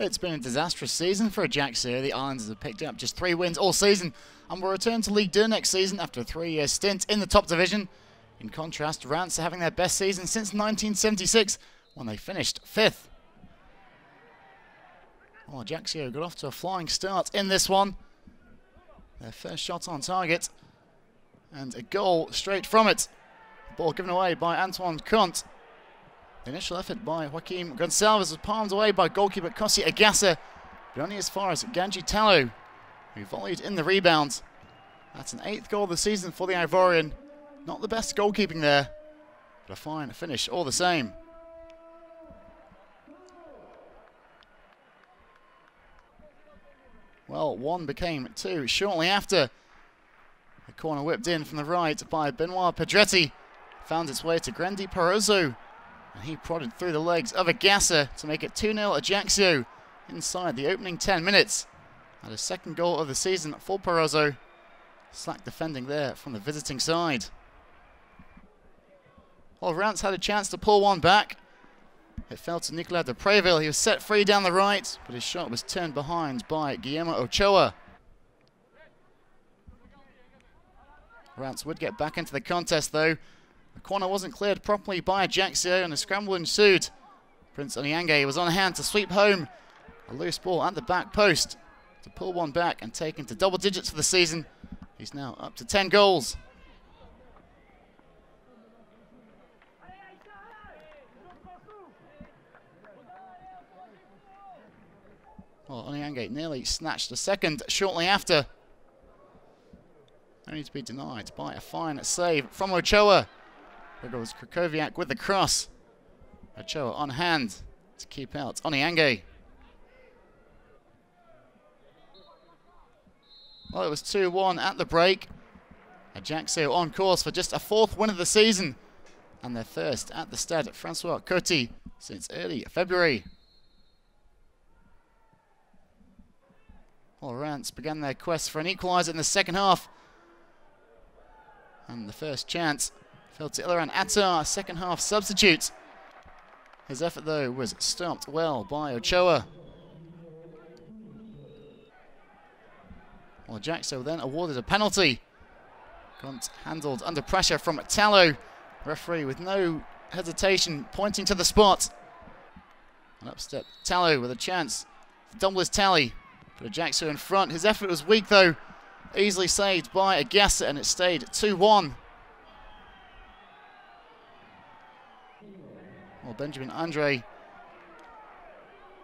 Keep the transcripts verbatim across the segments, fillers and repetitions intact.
It's been a disastrous season for Ajaccio. The Islanders have picked up just three wins all season and will return to Ligue two next season after a three-year stint in the top division. In contrast, Reims are having their best season since nineteen seventy-six, when they finished fifth. Well, Ajaccio got off to a flying start in this one. Their first shot on target, and a goal straight from it. The ball given away by Antoine Conte. The initial effort by Joaquim Goncalves was palmed away by goalkeeper Kossi Agassa, but only as far as Gadji Tallo, who volleyed in the rebound. That's an eighth goal of the season for the Ivorian. Not the best goalkeeping there, but a fine finish all the same. Well, one became two shortly after. A corner whipped in from the right by Benoit Pedretti found its way to Grenddy Perozo, and he prodded through the legs of Agassa to make it two nil Ajaccio inside the opening ten minutes. And a second goal of the season for Perozo. Slack defending there from the visiting side. Well, Reims had a chance to pull one back. It fell to Nicolas de Preville. He was set free down the right, but his shot was turned behind by Guillermo Ochoa. Reims would get back into the contest though. The corner wasn't cleared properly by Ajaccio, and a scramble ensued. Prince Oniangue was on hand to sweep home a loose ball at the back post to pull one back and take into double digits for the season. He's now up to ten goals. Well, Oniangue nearly snatched a second shortly after, only to be denied by a fine save from Ochoa. There goes Krychowiak with the cross. Ochoa on hand to keep out Oniangue. Well, it was two one at the break. Ajaccio on course for just a fourth win of the season, and their first at the Stade François Coty since early February. Well, Reims began their quest for an equaliser in the second half, and the first chance fell to Eliran Atar, second half substitute. His effort though was stopped well by Ochoa. Well, Ajaccio then awarded a penalty. Conte handled under pressure from Tallo. Referee with no hesitation pointing to the spot. And up stepped Tallo with a chance to double his tally. But Ajaccio in front. His effort was weak though. Easily saved by Agassa, and it stayed two one. Well, Benjamin Andre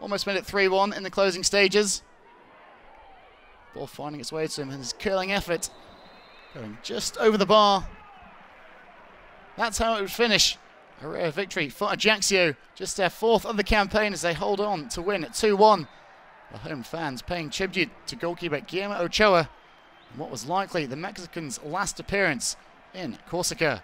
almost made it three one in the closing stages. Ball finding its way to him, and his curling effort going just over the bar. That's how it would finish. A rare victory for Ajaccio, just their fourth of the campaign as they hold on to win at two one. The home fans paying tribute to goalkeeper Guillermo Ochoa and what was likely the Mexican's last appearance in Corsica.